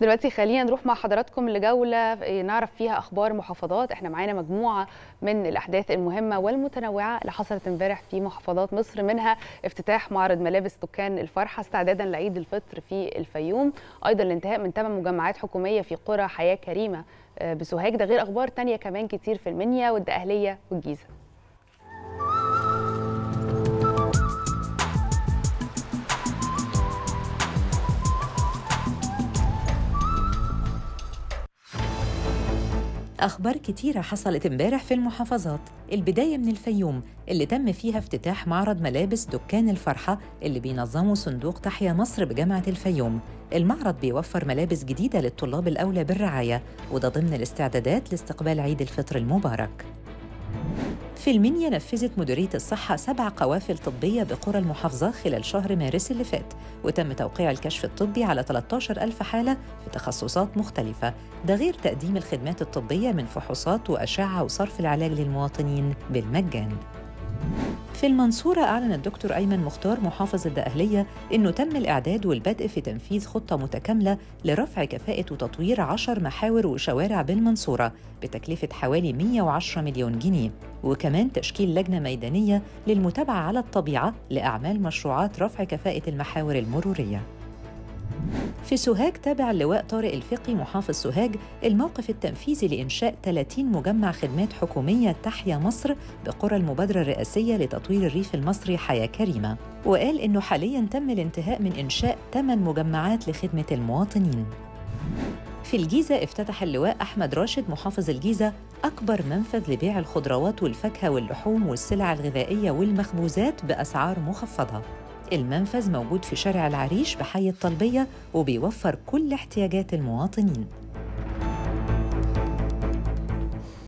دلوقتي خلينا نروح مع حضراتكم لجولة نعرف فيها أخبار محافظات. احنا معانا مجموعة من الأحداث المهمة والمتنوعة اللي حصلت امبارح في محافظات مصر، منها افتتاح معرض ملابس دكان الفرحة استعدادا لعيد الفطر في الفيوم، أيضا الانتهاء من 8 مجمعات حكومية في قرى حياة كريمة بسوهاج، ده غير أخبار تانية كمان كتير في المنيا والدقهلية والجيزة. أخبار كتيرة حصلت امبارح في المحافظات. البداية من الفيوم اللي تم فيها افتتاح معرض ملابس دكان الفرحة اللي بينظمه صندوق تحيا مصر بجامعة الفيوم. المعرض بيوفر ملابس جديدة للطلاب الأولى بالرعاية، وده ضمن الاستعدادات لاستقبال عيد الفطر المبارك. في المنيا نفذت مديرية الصحة 7 قوافل طبية بقرى المحافظة خلال شهر مارس اللي فات، وتم توقيع الكشف الطبي على 13,000 حالة في تخصصات مختلفة، ده غير تقديم الخدمات الطبية من فحوصات وأشعة وصرف العلاج للمواطنين بالمجان. في المنصورة أعلن الدكتور أيمن مختار محافظ الدقهلية إنه تم الإعداد والبدء في تنفيذ خطة متكاملة لرفع كفاءة وتطوير 10 محاور وشوارع بالمنصورة بتكلفة حوالي 110 مليون جنيه، وكمان تشكيل لجنة ميدانية للمتابعة على الطبيعة لأعمال مشروعات رفع كفاءة المحاور المرورية. في سوهاج تابع اللواء طارق الفقي محافظ سوهاج الموقف التنفيذي لإنشاء 30 مجمع خدمات حكومية تحيا مصر بقرى المبادرة الرئاسية لتطوير الريف المصري حياة كريمة، وقال إنه حالياً تم الانتهاء من إنشاء 8 مجمعات لخدمة المواطنين. في الجيزة افتتح اللواء أحمد راشد محافظ الجيزة أكبر منفذ لبيع الخضروات والفاكهة واللحوم والسلع الغذائية والمخبوزات بأسعار مخفضة. المنفذ موجود في شارع العريش بحي الطلبية وبيوفر كل احتياجات المواطنين.